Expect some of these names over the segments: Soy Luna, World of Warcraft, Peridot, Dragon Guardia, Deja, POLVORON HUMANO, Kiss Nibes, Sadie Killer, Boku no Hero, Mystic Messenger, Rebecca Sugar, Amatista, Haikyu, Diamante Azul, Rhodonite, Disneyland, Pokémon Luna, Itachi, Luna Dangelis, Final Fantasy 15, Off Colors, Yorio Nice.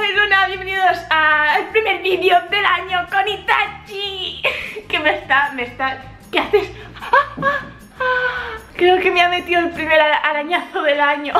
soy Luna, bienvenidos al primer vídeo del año con Itachi. Que me está... ¿Qué haces? Creo que me ha metido el primer arañazo del año.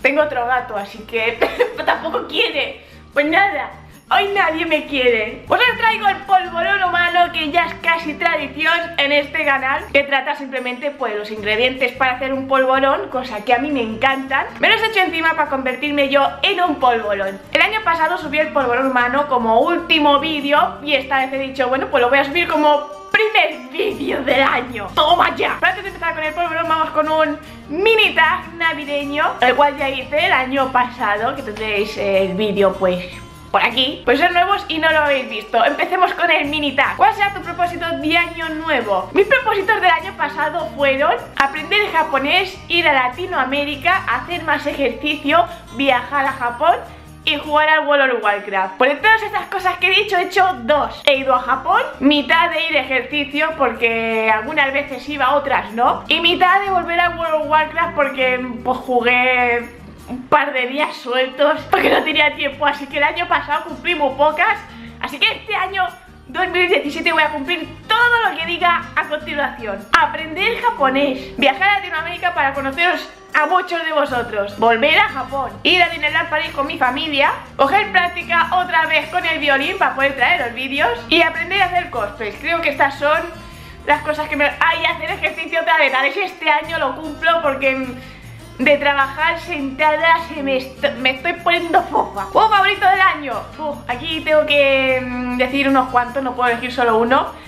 Tengo otro gato, así que tampoco quiere. Pues nada, hoy nadie me quiere. Os traigo el polvorón humano, que ya es casi tradición en este canal, que trata simplemente pues los ingredientes para hacer un polvorón, cosa que a mí me encantan. Me los he hecho encima para convertirme yo en un polvorón. El año pasado subí el polvorón humano como último vídeo y esta vez he dicho, bueno, pues lo voy a subir como primer vídeo del año. ¡Toma ya! Pero antes de empezar con el polvorón, vamos con un mini tag navideño, el cual ya hice el año pasado, que tendréis el vídeo pues por aquí. Pues son nuevos y no lo habéis visto. Empecemos con el mini tag. ¿Cuál será tu propósito de año nuevo? Mis propósitos del año pasado fueron aprender el japonés, ir a Latinoamérica, hacer más ejercicio, viajar a Japón y jugar al World of Warcraft. Por todas estas cosas que he dicho, he hecho dos. He ido a Japón, mitad de ir a ejercicio porque algunas veces iba, otras no, y mitad de volver al World of Warcraft porque pues jugué un par de días sueltos porque no tenía tiempo. Así que el año pasado cumplí muy pocas. Así que este año 2017 voy a cumplir todo lo que diga a continuación. Aprender japonés, viajar a Latinoamérica para conoceros a muchos de vosotros, volver a Japón, ir a Disneyland París con mi familia, coger práctica otra vez con el violín para poder traer los vídeos y aprender a hacer cosplays. Creo que estas son las cosas que me... ¡Ay, hacer ejercicio otra vez! A ver si este año lo cumplo, porque de trabajar sentada me estoy poniendo fofa. ¡Juego favorito del año! Aquí tengo que decir unos cuantos, no puedo elegir solo uno.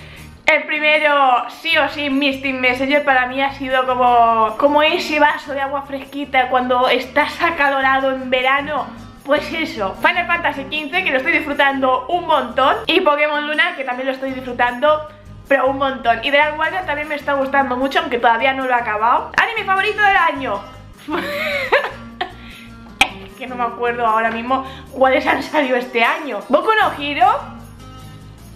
El primero, sí o sí, Mystic Messenger para mí ha sido como ese vaso de agua fresquita cuando estás acalorado en verano. Pues eso. Final Fantasy 15, que lo estoy disfrutando un montón, y Pokémon Luna, que también lo estoy disfrutando pero un montón, y Dragon Guardia también me está gustando mucho, aunque todavía no lo he acabado. Anime favorito del año. Es que no me acuerdo ahora mismo cuáles han salido este año. Boku no Hero,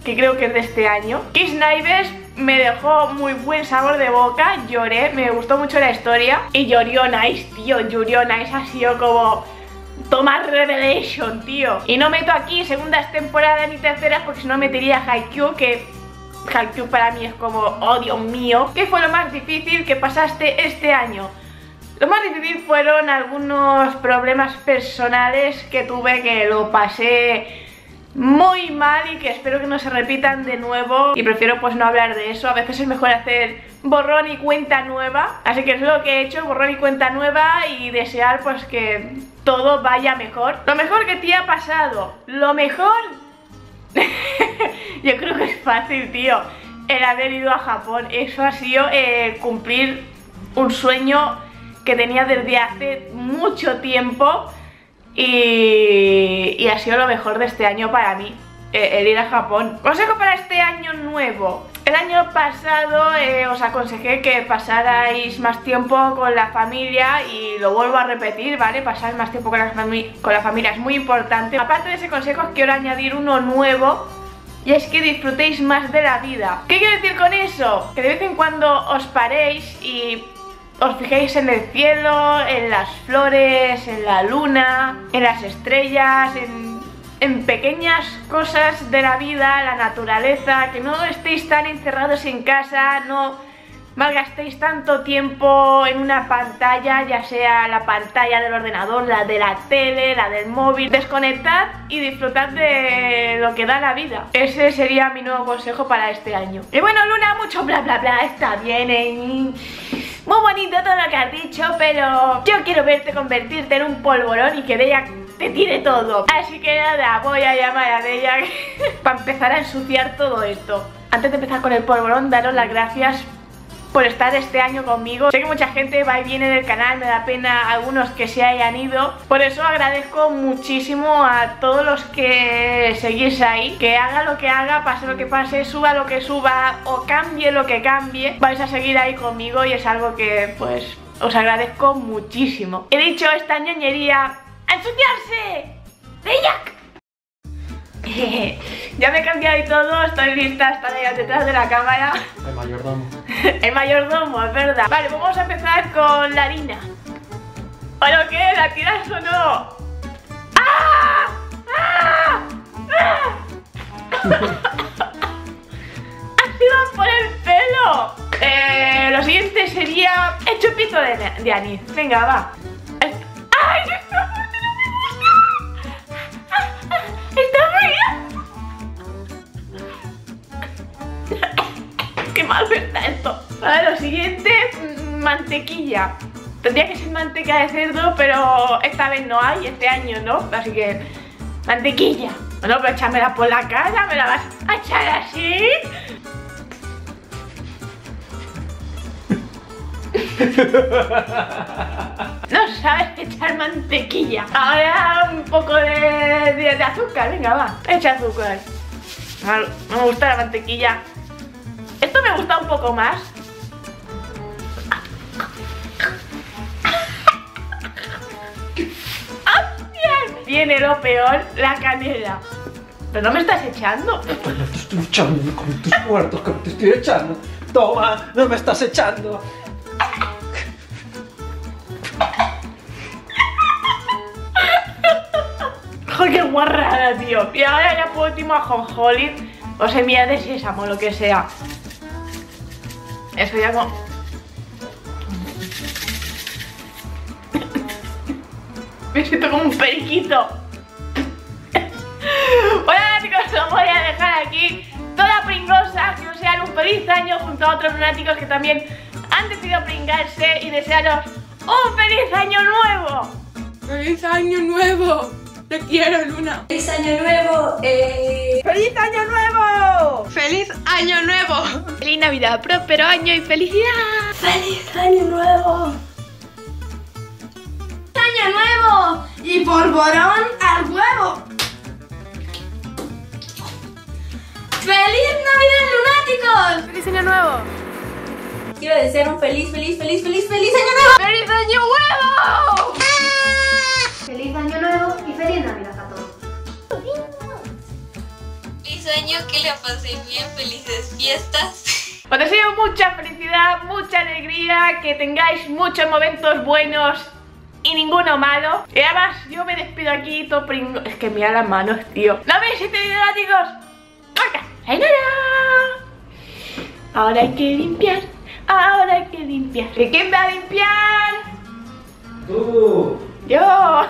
que creo que es de este año. Kiss Nibes me dejó muy buen sabor de boca, lloré, me gustó mucho la historia. Y Yorio Nice, tío, Yorio Nice ha sido como... toma Revelation, tío. Y no meto aquí segundas temporadas ni terceras porque si no metería Haikyu, que Haikyu para mí es como, oh Dios mío. ¿Qué fue lo más difícil que pasaste este año? Lo más difícil fueron algunos problemas personales que tuve, que lo pasé muy mal y que espero que no se repitan de nuevo, y prefiero pues no hablar de eso. A veces es mejor hacer borrón y cuenta nueva, así que es lo que he hecho, borrón y cuenta nueva, y desear pues que todo vaya mejor. Lo mejor que te ha pasado, lo mejor... yo creo que es fácil, tío, el haber ido a Japón. Eso ha sido cumplir un sueño que tenía desde hace mucho tiempo. Y ha sido lo mejor de este año para mí, el ir a Japón. Consejo para este año nuevo. El año pasado os aconsejé que pasarais más tiempo con la familia, y lo vuelvo a repetir, ¿vale? Pasar más tiempo con la familia es muy importante. Aparte de ese consejo, quiero añadir uno nuevo, y es que disfrutéis más de la vida. ¿Qué quiero decir con eso? Que de vez en cuando os paréis y... os fijéis en el cielo, en las flores, en la luna, en las estrellas, en pequeñas cosas de la vida, la naturaleza, que no estéis tan encerrados en casa, no malgastéis tanto tiempo en una pantalla, ya sea la pantalla del ordenador, la de la tele, la del móvil. Desconectad y disfrutad de lo que da la vida. Ese sería mi nuevo consejo para este año. Y bueno, Luna, mucho bla bla bla, está bien, muy bonito todo lo que has dicho, pero yo quiero verte convertirte en un polvorón y que Deja te tire todo. Así que nada, voy a llamar a Deja para empezar a ensuciar todo esto. Antes de empezar con el polvorón, daros las gracias por estar este año conmigo. Sé que mucha gente va y viene del canal, me da pena algunos que se hayan ido. Por eso agradezco muchísimo a todos los que seguís ahí. Que haga lo que haga, pase lo que pase, suba lo que suba o cambie lo que cambie, vais a seguir ahí conmigo, y es algo que pues os agradezco muchísimo. He dicho esta ñoñería. ¡A ensuciarse! ¡Deja! Ya me he cambiado y todo, estoy lista, están ahí detrás de la cámara. El mayordomo. El mayordomo, es verdad. Vale, vamos a empezar con la harina. ¿O lo que? ¿La tiras o no? ¡Ah! ¡Ha sido por el pelo! Lo siguiente sería el chupito de anís. Venga, va. ¡Ay, esto no me gusta! ¡Está fría! ¡Qué mal está esto! Vale, lo siguiente, mantequilla. Tendría que ser manteca de cerdo, pero esta vez no hay, este año no. Así que, mantequilla. Bueno, pero échamela por la cara, me la vas a echar así. No sabes echar mantequilla. Ahora un poco de azúcar, venga, va. Echa azúcar. No me gusta la mantequilla. Esto me gusta un poco más. Viene lo peor, la canela. Pero no me estás echando. Pues no te estoy echando, como tus muertos, que te estoy echando. Toma, no me estás echando. Joder, qué guarrada, tío. Y ahora ya por último ajonjolí o semilla de sésamo, lo que sea. Eso ya como... Me siento como un periquito. Bueno, chicos, os voy a dejar aquí toda pringosa. Que os sean un feliz año junto a otros lunáticos que también han decidido pringarse. Y desearos un feliz año nuevo. ¡Feliz año nuevo! ¡Te quiero, Luna! ¡Feliz año nuevo! ¡Feliz año nuevo! ¡Feliz año nuevo! ¡Feliz Navidad, próspero año y felicidad! ¡Feliz año nuevo! ¡Año nuevo! ¡Y polvorón al huevo! ¡Feliz Navidad, lunáticos! ¡Feliz año nuevo! Quiero desear un feliz año nuevo. ¡Feliz año nuevo! ¡Feliz año nuevo y feliz Navidad a todos! ¡Feliz año, que la paséis bien! ¡Felices fiestas! Os deseo mucha felicidad, mucha alegría, que tengáis muchos momentos buenos y ninguno malo. Y además yo me despido aquí todo pringo. Es que mira las manos, tío. ¡No veis este video, látigos! Ahora hay que limpiar. Ahora hay que limpiar. ¿Y quién va a limpiar? ¡Tú! ¡Yo!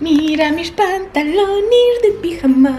Mira mis pantalones de pijama.